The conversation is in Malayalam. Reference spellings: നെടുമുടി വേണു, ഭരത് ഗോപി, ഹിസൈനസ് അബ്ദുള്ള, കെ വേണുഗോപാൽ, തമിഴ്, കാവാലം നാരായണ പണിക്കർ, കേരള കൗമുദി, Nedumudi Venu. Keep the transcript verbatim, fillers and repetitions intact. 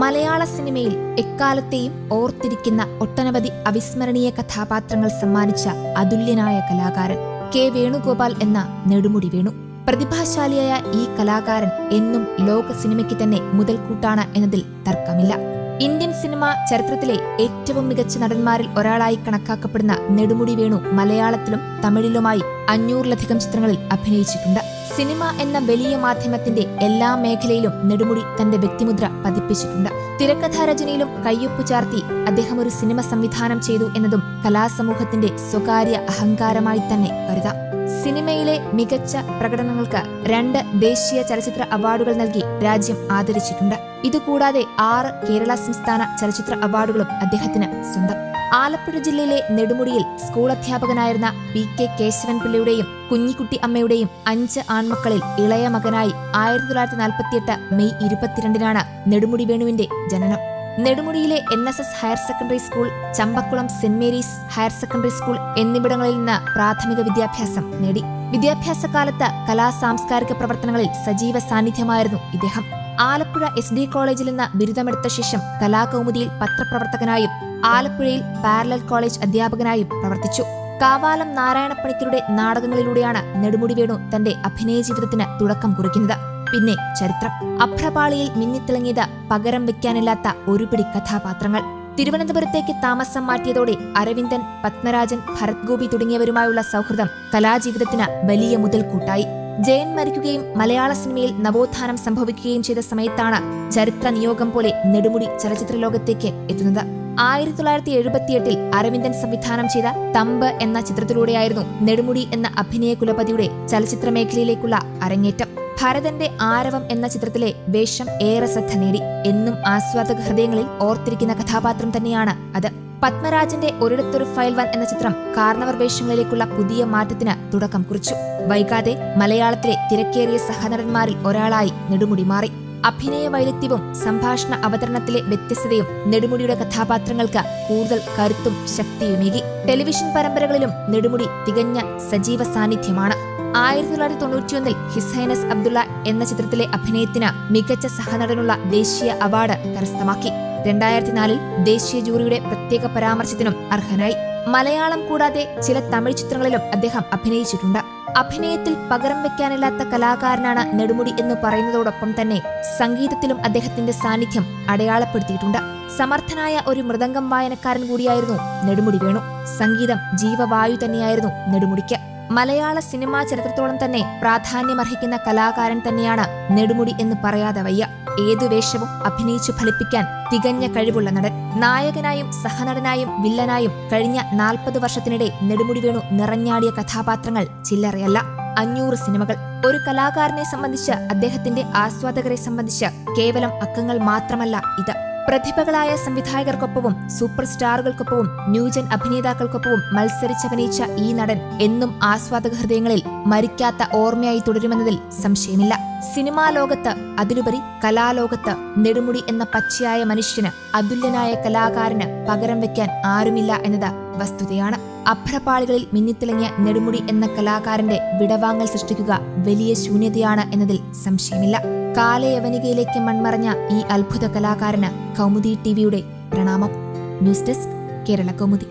മലയാള സിനിമയിൽ എക്കാലത്തെയും ഓർത്തിരിക്കുന്ന ഒട്ടനവധി അവിസ്മരണീയ കഥാപാത്രങ്ങൾ സമ്മാനിച്ച അതുല്യനായ കലാകാരൻ കെ വേണുഗോപാൽ എന്ന നെടുമുടി വേണു. പ്രതിഭാശാലിയായ ഈ കലാകാരൻ എന്നും ലോക സിനിമയ്ക്ക് തന്നെ മുതൽക്കൂട്ടാണ് എന്നതിൽ തർക്കമില്ല. ഇന്ത്യൻ സിനിമ ചരിത്രത്തിലെ ഏറ്റവും മികച്ച നടന്മാരിൽ ഒരാളായി കണക്കാക്കപ്പെടുന്ന നെടുമുടി വേണു മലയാളത്തിലും തമിഴിലുമായി അഞ്ഞൂറിലധികം ചിത്രങ്ങളിൽ അഭിനയിച്ചിട്ടുണ്ട്. സിനിമ എന്ന വലിയ മാധ്യമത്തിന്റെ എല്ലാ മേഖലയിലും നെടുമുടി തന്റെ വ്യക്തിമുദ്ര പതിപ്പിച്ചിട്ടുണ്ട്. തിരക്കഥാരചനയിലും കയ്യൊപ്പു ചാർത്തി അദ്ദേഹം ഒരു സിനിമ സംവിധാനം ചെയ്തു എന്നതും കലാസമൂഹത്തിന്റെ സ്വകാര്യ അഹങ്കാരമായി തന്നെ കരുതാം. സിനിമയിലെ മികച്ച പ്രകടനങ്ങൾക്ക് രണ്ട് ദേശീയ ചലച്ചിത്ര അവാർഡുകൾ നൽകി രാജ്യം ആദരിച്ചിട്ടുണ്ട്. ഇതുകൂടാതെ ആറ് കേരള സംസ്ഥാന ചലച്ചിത്ര അവാർഡുകളും അദ്ദേഹത്തിന് സ്വന്തം. ആലപ്പുഴ ജില്ലയിലെ നെടുമുടിയിൽ സ്കൂൾ അധ്യാപകനായിരുന്ന പി കെ കേശവൻപിള്ളയുടെയും കുഞ്ഞിക്കുട്ടി അമ്മയുടെയും അഞ്ച് ആൺമക്കളിൽ ഇളയ മകനായി ആയിരത്തി തൊള്ളായിരത്തി നാൽപ്പത്തിയെട്ട് മെയ് ഇരുപത്തിരണ്ടിനാണ് നെടുമുടി വേണുവിന്റെ ജനനം. നെടുമുടിയിലെ N S S higher secondary school, Champakkulam saint Mary's higher secondary school എന്നിവിടങ്ങളിൽ നിന്ന് പ്രാഥമിക വിദ്യാഭ്യാസം നേടി. വിദ്യാഭ്യാസ കാലത്ത് കലാ സാംസ്കാരിക പ്രവർത്തനങ്ങളിൽ സജീവ സാന്നിധ്യമായിരുന്നു ഇദ്ദേഹം. ആലപ്പുഴ എസ് ഡി കോളേജിൽ നിന്ന് ബിരുദമെടുത്ത ശേഷം കലാകൗമുദിയിൽ പത്രപ്രവർത്തകനായും ആലപ്പുഴയിൽ പാരലൽ കോളേജ് അധ്യാപകനായും പ്രവർത്തിച്ചു. കാവാലം നാരായണ പണിക്കരുടെ നാടകങ്ങളിലൂടെയാണ് നെടുമുടി വേണു തന്റെ അഭിനയ ജീവിതത്തിന് തുടക്കം കുറിക്കുന്നത്. പിന്നെ ചരിത്രം. അഭ്രപാളിയിൽ മിന്നിത്തിളങ്ങിയത് പകരം വെക്കാനില്ലാത്ത ഒരുപിടി കഥാപാത്രങ്ങൾ. തിരുവനന്തപുരത്തേക്ക് താമസം മാറ്റിയതോടെ അരവിന്ദൻ, പത്മരാജൻ, ഭരത് ഗോപി തുടങ്ങിയവരുമായുള്ള സൗഹൃദം കലാജീവിതത്തിന് വലിയ മുതൽക്കൂട്ടായി. ജയൻ മരിക്കുകയും മലയാള സിനിമയിൽ നവോത്ഥാനം സംഭവിക്കുകയും ചെയ്ത സമയത്താണ് ചരിത്ര നിയോഗം പോലെ നെടുമുടി ചലച്ചിത്ര ലോകത്തേക്ക് എത്തുന്നത്. ആയിരത്തി തൊള്ളായിരത്തി എഴുപത്തിയെട്ടിൽ അരവിന്ദൻ സംവിധാനം ചെയ്ത തമ്പ് എന്ന ചിത്രത്തിലൂടെയായിരുന്നു നെടുമുടി എന്ന അഭിനയ കുലപതിയുടെ ചലച്ചിത്ര മേഖലയിലേക്കുള്ള അരങ്ങേറ്റം. ഭരതന്റെ ആരവം എന്ന ചിത്രത്തിലെ വേഷം ഏറെ ശ്രദ്ധ നേടി. എന്നും ആസ്വാദക ഹൃദയങ്ങളിൽ ഓർത്തിരിക്കുന്ന കഥാപാത്രം തന്നെയാണ് അത്. പത്മരാജന്റെ ഒരിടത്തൊരു ഫയൽ വൺ എന്ന ചിത്രം കാർണവർ വേഷങ്ങളിലേക്കുള്ള പുതിയ മാറ്റത്തിന് തുടക്കം കുറിച്ചു. വൈകാതെ മലയാളത്തിലെ തിരക്കേറിയ സഹനടന്മാരിൽ ഒരാളായി നെടുമുടി മാറി. അഭിനയ വൈദഗ്ധ്യവും സംഭാഷണ അവതരണത്തിലെ വ്യത്യസ്തതയും നെടുമുടിയുടെ കഥാപാത്രങ്ങൾക്ക് കൂടുതൽ കരുത്തും ശക്തിയുമേകി. ടെലിവിഷൻ പരമ്പരകളിലും നെടുമുടി തികഞ്ഞ സജീവ സാന്നിധ്യമാണ്. ആയിരത്തി തൊള്ളായിരത്തി തൊണ്ണൂറ്റിയൊന്നിൽ ഹിസൈനസ് അബ്ദുള്ള എന്ന ചിത്രത്തിലെ അഭിനയത്തിന് മികച്ച സഹനടനുള്ള ദേശീയ അവാർഡ് കരസ്ഥമാക്കി. രണ്ടായിരത്തി നാലിൽ ദേശീയ ജൂറിയുടെ പ്രത്യേക പരാമർശത്തിനും അർഹനായി. മലയാളം കൂടാതെ ചില തമിഴ് ചിത്രങ്ങളിലും അദ്ദേഹം അഭിനയിച്ചിട്ടുണ്ട്. അഭിനയത്തിൽ പകരം വെക്കാനില്ലാത്ത കലാകാരനാണ് നെടുമുടി എന്ന് പറയുന്നതോടൊപ്പം തന്നെ സംഗീതത്തിലും അദ്ദേഹത്തിന്റെ സാന്നിധ്യം അടയാളപ്പെടുത്തിയിട്ടുണ്ട്. സമർത്ഥനായ ഒരു മൃദംഗം വായനക്കാരൻ കൂടിയായിരുന്നു നെടുമുടി വേണു. സംഗീതം ജീവവായു തന്നെയായിരുന്നു നെടുമുടിക്ക്. മലയാള സിനിമാ ചരിത്രത്തോളം തന്നെ പ്രാധാന്യമർഹിക്കുന്ന കലാകാരൻ തന്നെയാണ് നെടുമുടി എന്ന് പറയാതെ വയ്യ. ഏതു വേഷവും അഭിനയിച്ചു ഫലിപ്പിക്കാൻ തികഞ്ഞ കഴിവുള്ള നടൻ. നായകനായും സഹനടനായും വില്ലനായും കഴിഞ്ഞ നാൽപ്പത് വർഷത്തിനിടെ നെടുമുടി വേണു നിറഞ്ഞാടിയ കഥാപാത്രങ്ങൾ ചില്ലറയല്ല. അഞ്ഞൂറ് സിനിമകൾ. ഒരു കലാകാരനെ സംബന്ധിച്ച്, അദ്ദേഹത്തിന്റെ ആസ്വാദകരെ സംബന്ധിച്ച് കേവലം അക്കങ്ങൾ മാത്രമല്ല ഇത്. പ്രതിഭകളായ സംവിധായകർക്കൊപ്പവും സൂപ്പർ സ്റ്റാറുകൾക്കൊപ്പവും ന്യൂജൻ അഭിനേതാക്കൾക്കൊപ്പവും മത്സരിച്ചഭിനയിച്ച ഈ നടൻ എന്നും ആസ്വാദക ഹൃദയങ്ങളിൽ മരിക്കാത്ത ഓർമ്മയായി തുടരുമെന്നതിൽ സംശയമില്ല. സിനിമാ ലോകത്ത്, അതിലുപരി കലാലോകത്ത് നെടുമുടി എന്ന പച്ചയായ മനുഷ്യന്, അതുല്യനായ കലാകാരന് പകരം വെക്കാൻ ആരുമില്ല എന്നത് വസ്തുതയാണ്. അഭ്രപാളികളിൽ മിന്നിത്തിളങ്ങിയ നെടുമുടി എന്ന കലാകാരന്റെ വിടവാങ്ങൽ സൃഷ്ടിക്കുക വലിയ ശൂന്യതയാണ് എന്നതിൽ സംശയമില്ല. കാലയവനികയിലേക്ക് മൺമറഞ്ഞ ഈ അത്ഭുത കലാകാരന് കൗമുദി ടിവിയുടെ പ്രണാമം. News desk, കേരള കൗമുദി.